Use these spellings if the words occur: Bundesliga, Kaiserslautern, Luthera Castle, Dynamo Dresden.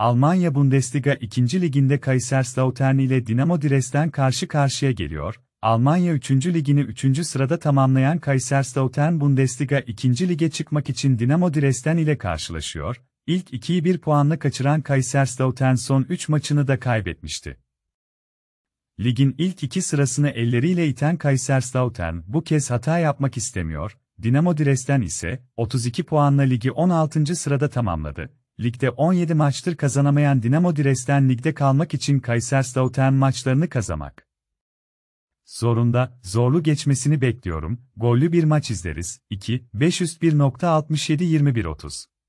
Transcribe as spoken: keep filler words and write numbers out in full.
Almanya Bundesliga ikinci Ligi'nde Kaiserslautern ile Dynamo Dresden karşı karşıya geliyor. Almanya üçüncü Ligi'ni üçüncü sırada tamamlayan Kaiserslautern Bundesliga ikinci Lig'e çıkmak için Dynamo Dresden ile karşılaşıyor. İlk ikiyi bir puanla kaçıran Kaiserslautern son üç maçını da kaybetmişti. Ligin ilk iki sırasını elleriyle iten Kaiserslautern bu kez hata yapmak istemiyor. Dynamo Dresden ise otuz iki puanla ligi on altıncı sırada tamamladı. Ligde on yedi maçtır kazanamayan Dynamo Dresden ligde kalmak için Kaiserslautern maçlarını kazanmak zorunda, zorlu geçmesini bekliyorum, gollü bir maç izleriz, iki, beş üst bir nokta altmış yedi yirmi bir otuz.